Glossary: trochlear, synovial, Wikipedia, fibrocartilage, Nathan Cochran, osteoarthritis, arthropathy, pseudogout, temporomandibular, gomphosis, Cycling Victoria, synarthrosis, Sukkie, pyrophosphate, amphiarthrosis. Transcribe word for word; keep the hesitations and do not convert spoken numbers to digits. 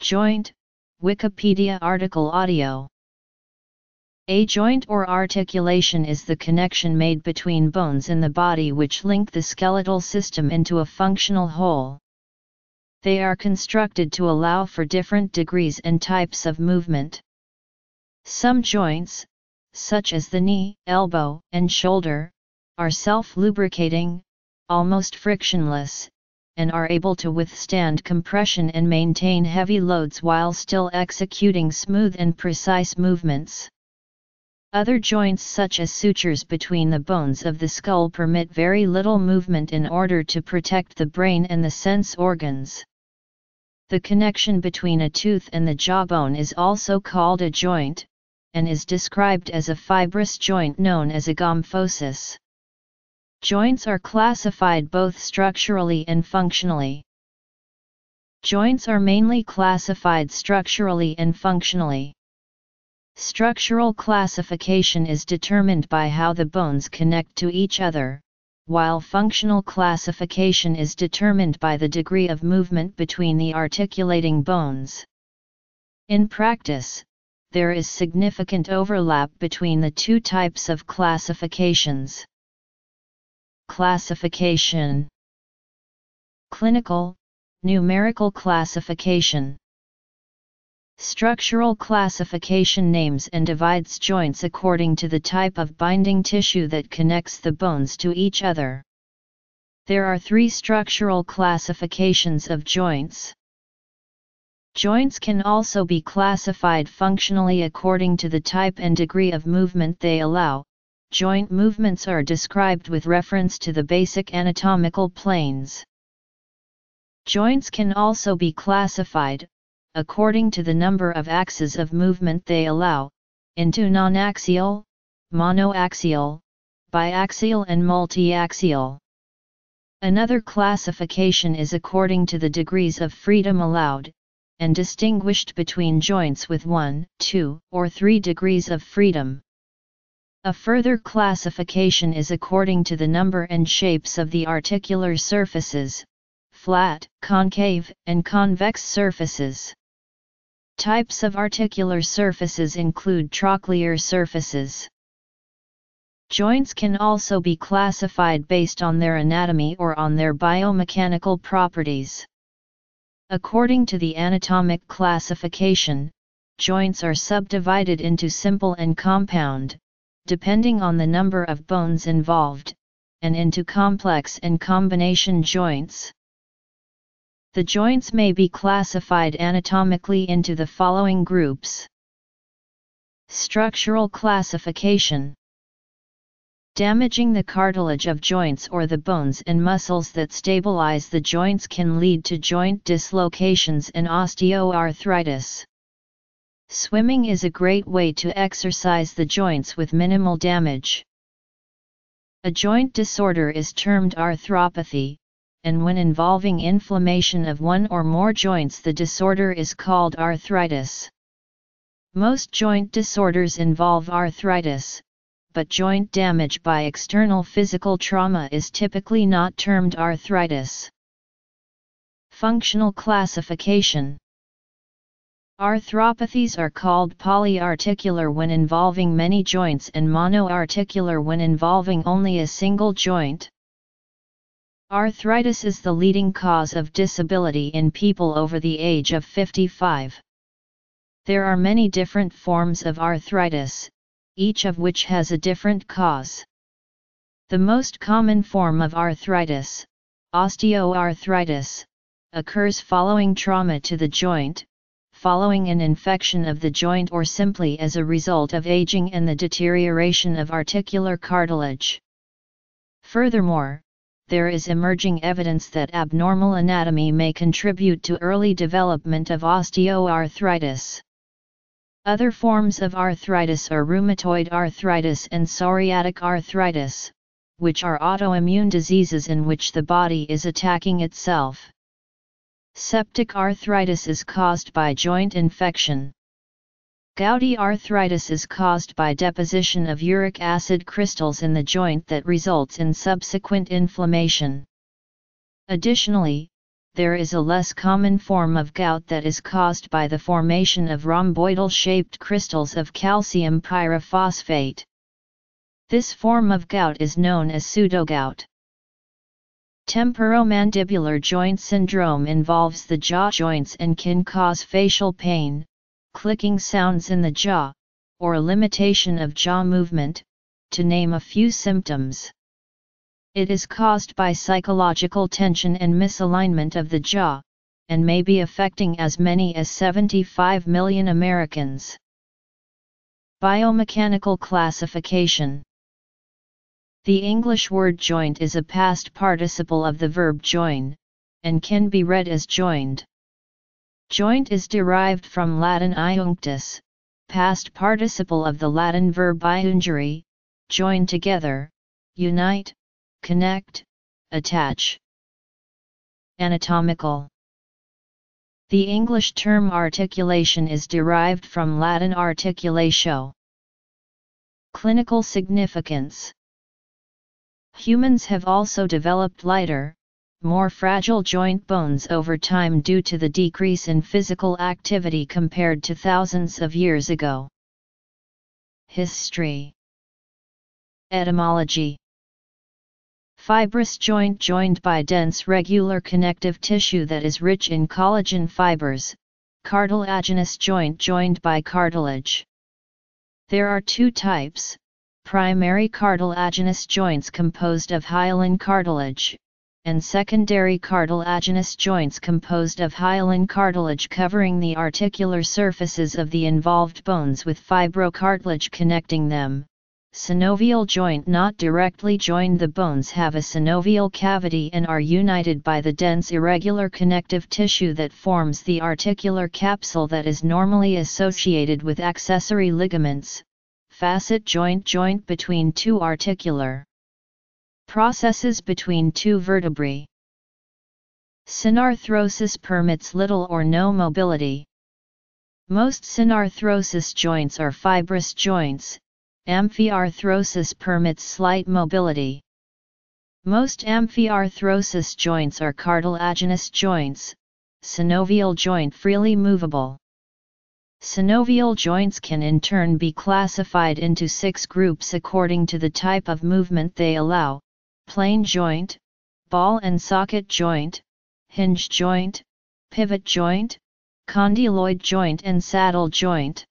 Joint, Wikipedia article audio. A joint or articulation is the connection made between bones in the body which link the skeletal system into a functional whole. They are constructed to allow for different degrees and types of movement. Some joints, such as the knee, elbow, and shoulder, are self-lubricating, almost frictionless, and are able to withstand compression and maintain heavy loads while still executing smooth and precise movements. Other joints such as sutures between the bones of the skull permit very little movement in order to protect the brain and the sense organs. The connection between a tooth and the jawbone is also called a joint, and is described as a fibrous joint known as a gomphosis. Joints are classified both structurally and functionally. Joints are mainly classified structurally and functionally. Structural classification is determined by how the bones connect to each other, while functional classification is determined by the degree of movement between the articulating bones. In practice, there is significant overlap between the two types of classifications. Classification: clinical, numerical classification. Structural classification names and divides joints according to the type of binding tissue that connects the bones to each other. There are three structural classifications of joints. Joints can also be classified functionally according to the type and degree of movement they allow. Joint movements are described with reference to the basic anatomical planes. Joints can also be classified, according to the number of axes of movement they allow, into non-axial, monoaxial, biaxial and multiaxial. Another classification is according to the degrees of freedom allowed, and distinguished between joints with one, two, or three degrees of freedom. A further classification is according to the number and shapes of the articular surfaces, flat, concave, and convex surfaces. Types of articular surfaces include trochlear surfaces. Joints can also be classified based on their anatomy or on their biomechanical properties. According to the anatomic classification, joints are subdivided into simple and compound, depending on the number of bones involved, and into complex and combination joints. The joints may be classified anatomically into the following groups. Structural classification: damaging the cartilage of joints or the bones and muscles that stabilize the joints can lead to joint dislocations and osteoarthritis. Swimming is a great way to exercise the joints with minimal damage. A joint disorder is termed arthropathy, and when involving inflammation of one or more joints, the disorder is called arthritis. Most joint disorders involve arthritis, but joint damage by external physical trauma is typically not termed arthritis. Functional classification: arthropathies are called polyarticular when involving many joints and monoarticular when involving only a single joint. Arthritis is the leading cause of disability in people over the age of fifty-five. There are many different forms of arthritis, each of which has a different cause. The most common form of arthritis, osteoarthritis, occurs following trauma to the joint, following an infection of the joint, or simply as a result of aging and the deterioration of articular cartilage. Furthermore, there is emerging evidence that abnormal anatomy may contribute to early development of osteoarthritis. Other forms of arthritis are rheumatoid arthritis and psoriatic arthritis, which are autoimmune diseases in which the body is attacking itself. Septic arthritis is caused by joint infection. Gouty arthritis is caused by deposition of uric acid crystals in the joint that results in subsequent inflammation. Additionally, there is a less common form of gout that is caused by the formation of rhomboidal-shaped crystals of calcium pyrophosphate. This form of gout is known as pseudogout. Temporomandibular joint syndrome involves the jaw joints and can cause facial pain, clicking sounds in the jaw, or a limitation of jaw movement, to name a few symptoms. It is caused by psychological tension and misalignment of the jaw, and may be affecting as many as seventy-five million Americans. Biomechanical classification. The English word joint is a past participle of the verb join, and can be read as joined. Joint is derived from Latin iunctus, past participle of the Latin verb iungere, join together, unite, connect, attach. Anatomical. The English term articulation is derived from Latin articulatio. Clinical significance. Humans have also developed lighter, more fragile joint bones over time due to the decrease in physical activity compared to thousands of years ago. History. Etymology. Fibrous joint joined by dense regular connective tissue that is rich in collagen fibers, cartilaginous joint joined by cartilage. There are two types. Primary cartilaginous joints composed of hyaline cartilage, and secondary cartilaginous joints composed of hyaline cartilage covering the articular surfaces of the involved bones with fibrocartilage connecting them. Synovial joint not directly joined. The bones have a synovial cavity and are united by the dense irregular connective tissue that forms the articular capsule that is normally associated with accessory ligaments. Facet joint joint between two articular processes between two vertebrae. Synarthrosis permits little or no mobility. Most synarthrosis joints are fibrous joints, amphiarthrosis permits slight mobility. Most amphiarthrosis joints are cartilaginous joints, synovial joint freely movable. Synovial joints can in turn be classified into six groups according to the type of movement they allow: plane joint, ball and socket joint, hinge joint, pivot joint, condyloid joint and saddle joint.